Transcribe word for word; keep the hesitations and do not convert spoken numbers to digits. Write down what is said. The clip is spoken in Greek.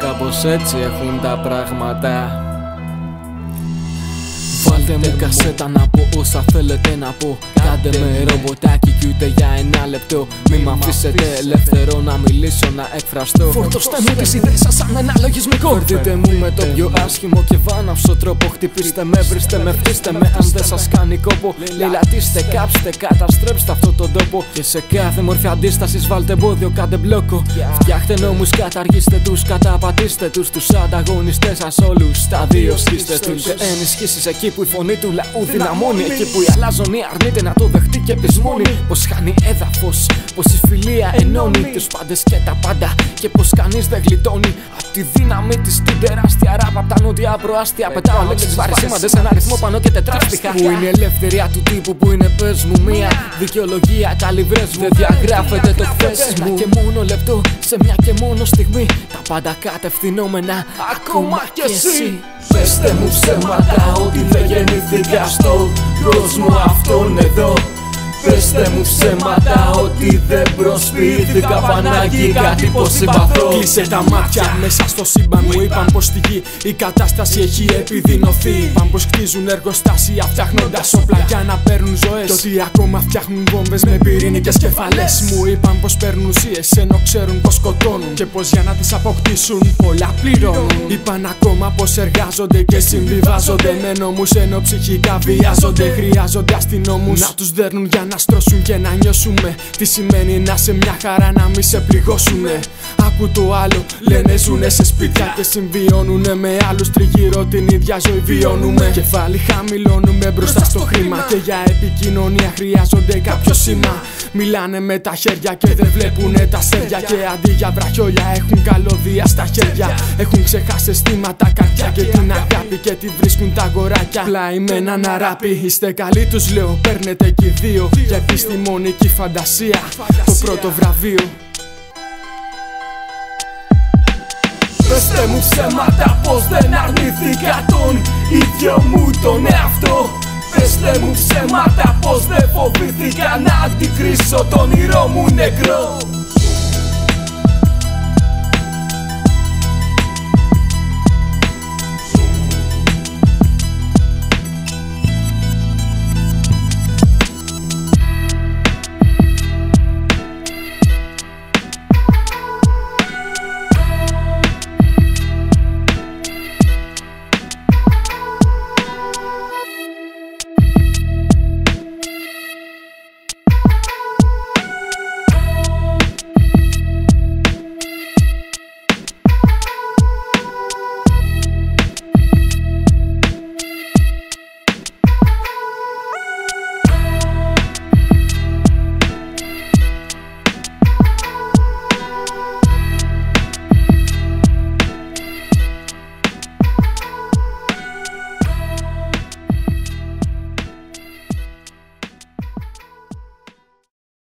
Κάπως έτσι έχουν τα πράγματα. Βάλτε μου κασέτα να πω όσα θέλετε να πω. Κάντε με ρομποτάκι κι ούτε για ένα λεπτό. Μη μ' αφήσετε ελεύθερο να μιλήσω, να εκφραστώ. Φορτώστε μου τις ιδέες σας σαν ένα λογισμικό. Φορτίτε μου με το πιο άσχημο και βάναυσο τρόπο. Χτυπήστε με, βρίστε με, φτύστε με αν δεν σας κάνει κόπο. Λελατήστε, κάψτε, καταστρέψτε αυτόν τον τόπο. Και σε κάθε μορφή αντίστασης βάλτε εμπόδιο, κάντε μπλόκο. Φτιάχτε νόμους, καταργήστε τους, καταπατήστε τους. Τους ανταγωνιστές σας όλους στα δύο σκίστε τους. Και ενισχύσεις εκεί που η φωνή του λαού δυναμώνει. Εκεί που η αλαζονία αρνείται να το δεχτεί και επισμώνει. Πως χάνει έδαφος, πως η φιλία ενώνει τους πάντες και τα πάντα. Και πως κανείς δεν γλιτώνει απ' τη δύναμη της την τεράστια ράπ. Απ' τα νότια προάστια πετάω λέξεις βαρισίμαντες. Ένα αριθμό πάνω και τετράστιχα. Που είναι ελευθερία του τύπου, που είναι πες μου μία δικαιολογία. Τα λιβρές μου δεν διαγράφεται το χθες μου. Ένα και μόνο λεπτό, σε μια και μόνο στιγμή. Τα πάντα κατευθυνόμενα, ακόμα κι εσύ. Πεςτε μου ψέματα ότι δεν γεννήθηκα στον κόσμο αυτόν εδώ. Πεςτε μου ψέματα ότι δεν προσποιήθηκα Πανάγι κάτι πως συμπαθώ. Κλείσε τα μάτια μέσα στο σύμπαν. Μου είπαν πως στη γη η κατάσταση έχει επιδεινωθεί. Είπαν πως χτίζουν εργοστάσια φτιάχνοντας όπλα για να παίρνουν ζωές. Κι ότι ακόμα φτιάχνουν βόμβες με πυρηνικές κεφαλές. Μου είπαν πως παίρνουν ουσίες ενώ ξέρουν πως σκοτώνουν. Και πως για να τις αποκτήσουν πολλά πληρώνουν. Είπαν ακόμα πως εργάζονται και συμβιβάζονται με νόμους ενώ ψυχικά βιάζονται. Χρειάζονται αστυνόμους να τους δέρνουν για να στρώσουν και να νιώσουμε. Τι σημαίνει να σε μια χαρά να μη σε πληγώσουνε. Άκου το άλλο, λένε ζουνε σε σπίτια και συμβιώνουνε με άλλους τριγύρω την ίδια ζωή βιώνουμε. Κεφάλι χαμηλώνουμε μπροστά στο χρήμα και για επικοινωνία χρειάζονται κάποιο σήμα. Μιλάνε με τα χέρια και δεν βλέπουνε τα στέρια. Και αντί για βραχιόλια έχουν καλώδια στα χέρια. Έχουν ξεχάσει αισθήματα, καρδιά και την αγάπη. Και τη βρίσκουν τα αγοράκια πλάι με έναν αράπι. Είστε καλοί τους λέω, παίρνετε κι δύο. Για επιστημονική φαντασία, φαντασία το πρώτο βραβείο. Πεςτε μου ψέματα πως δεν αρνήθηκα τον ίδιο μου τον εαυτό. Πεςτε μου ψέματα πως δεν φοβήθηκα να αντικρίσω τον όνειρό μου νεκρό.